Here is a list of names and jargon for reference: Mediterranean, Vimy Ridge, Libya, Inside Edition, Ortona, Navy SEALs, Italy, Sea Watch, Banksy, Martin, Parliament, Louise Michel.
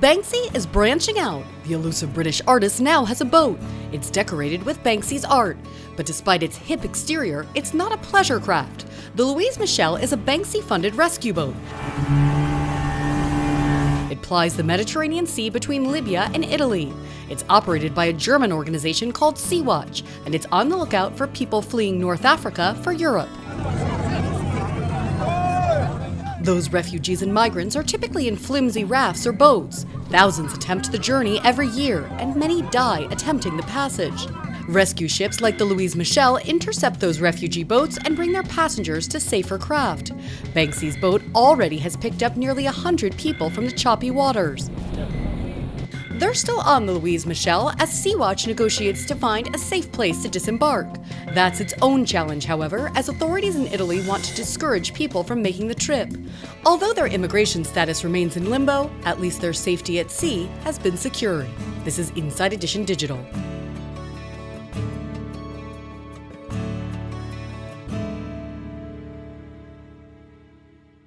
Banksy is branching out. The elusive British artist now has a boat. It's decorated with Banksy's art. But despite its hip exterior, it's not a pleasure craft. The Louise Michel is a Banksy-funded rescue boat. It plies the Mediterranean Sea between Libya and Italy. It's operated by a German organization called Sea Watch, and it's on the lookout for people fleeing North Africa for Europe. Those refugees and migrants are typically in flimsy rafts or boats. Thousands attempt the journey every year, and many die attempting the passage. Rescue ships like the Louise Michel intercept those refugee boats and bring their passengers to safer craft. Banksy's boat already has picked up nearly 100 people from the choppy waters. They're still on the Louise Michel as Sea Watch negotiates to find a safe place to disembark. That's its own challenge, however, as authorities in Italy want to discourage people from making the trip. Although their immigration status remains in limbo, at least their safety at sea has been secured. This is Inside Edition Digital.